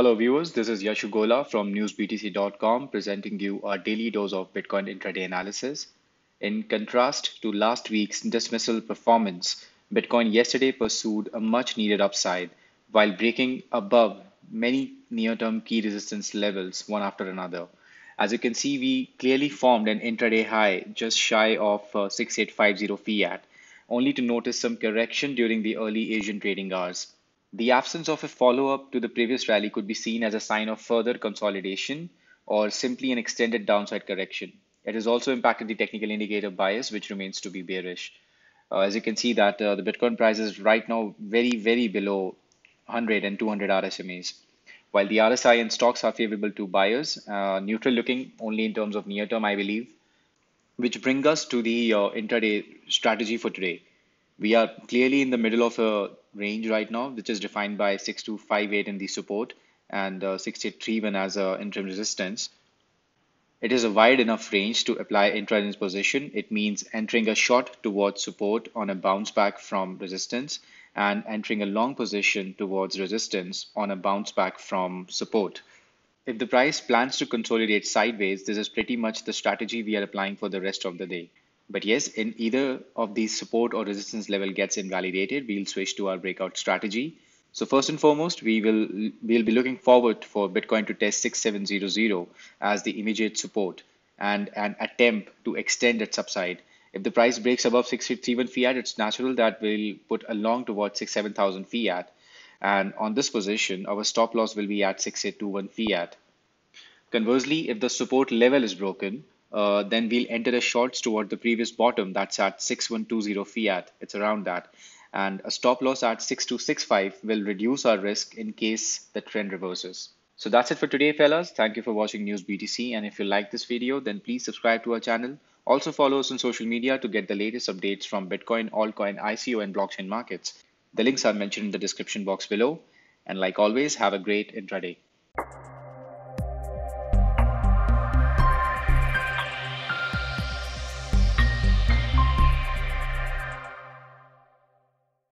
Hello viewers, this is Yashu Gola from NewsBTC.com presenting you our daily dose of Bitcoin intraday analysis. In contrast to last week's dismal performance, Bitcoin yesterday pursued a much needed upside while breaking above many near-term key resistance levels one after another. As you can see, we clearly formed an intraday high just shy of 6850 fiat, only to notice some correction during the early Asian trading hours. The absence of a follow-up to the previous rally could be seen as a sign of further consolidation or simply an extended downside correction. It has also impacted the technical indicator bias, which remains to be bearish. As you can see that the Bitcoin price is right now very below 100 and 200 RSMAs. While the RSI and stocks are favorable to buyers, neutral looking only in terms of near term, I believe, which brings us to the intraday strategy for today. We are clearly in the middle of a range right now, which is defined by 6258 in the support and 6831 as an interim resistance. It is a wide enough range to apply intraday position. It means entering a short towards support on a bounce back from resistance and entering a long position towards resistance on a bounce back from support. If the price plans to consolidate sideways, this is pretty much the strategy we are applying for the rest of the day. But yes, in either of these support or resistance level gets invalidated, we'll switch to our breakout strategy. So first and foremost, we'll be looking forward for Bitcoin to test 6700 as the immediate support and an attempt to extend its upside. If the price breaks above 6831 fiat, it's natural that we'll put a long towards 67000 fiat. And on this position, our stop loss will be at 6821 fiat. Conversely, if the support level is broken, then we'll enter a shorts toward the previous bottom that's at 6120 fiat. It's around that, and a stop loss at 6265 will reduce our risk in case the trend reverses. So that's it for today, fellas. Thank you for watching NewsBTC, and if you like this video, then please subscribe to our channel. Also follow us on social media to get the latest updates from Bitcoin, altcoin, ICO and blockchain markets. The links are mentioned in the description box below, and like always, have a great intraday.